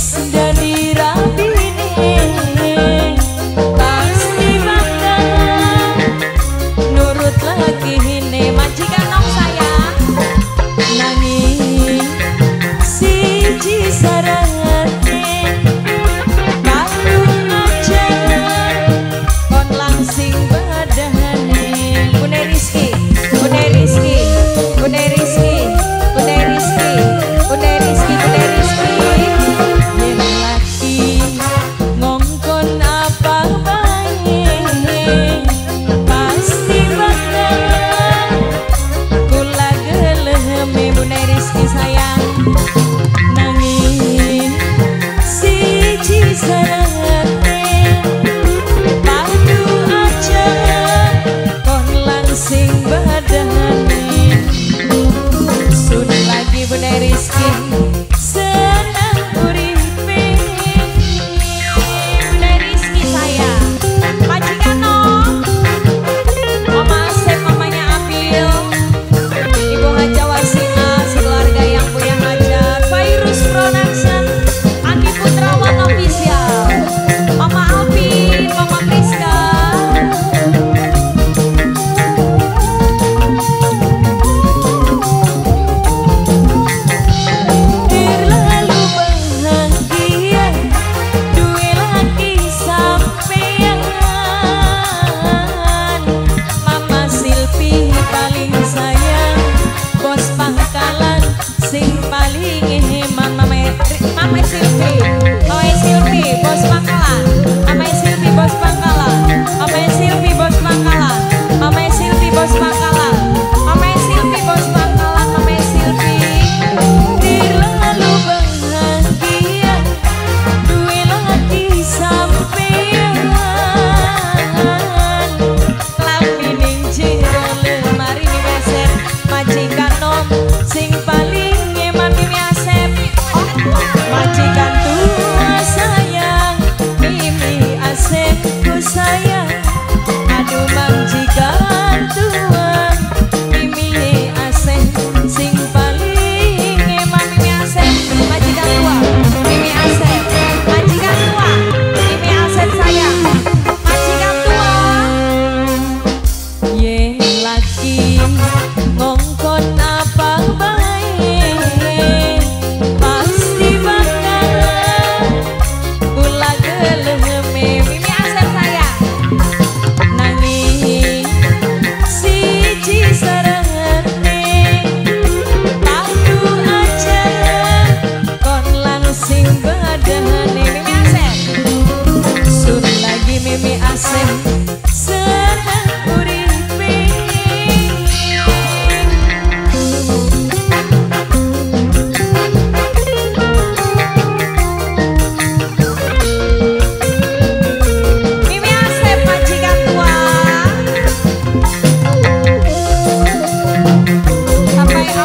Sarah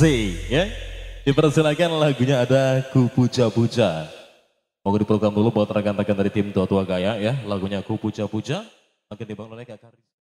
Z ya. Dipersilakan lagunya ada Ku Puja-Puja. Mau diprogram dulu buat rekan-rekan dari tim Tua Tua Gaya ya. Lagunya Ku Puja-Puja akan dibangun oleh Kak Karis.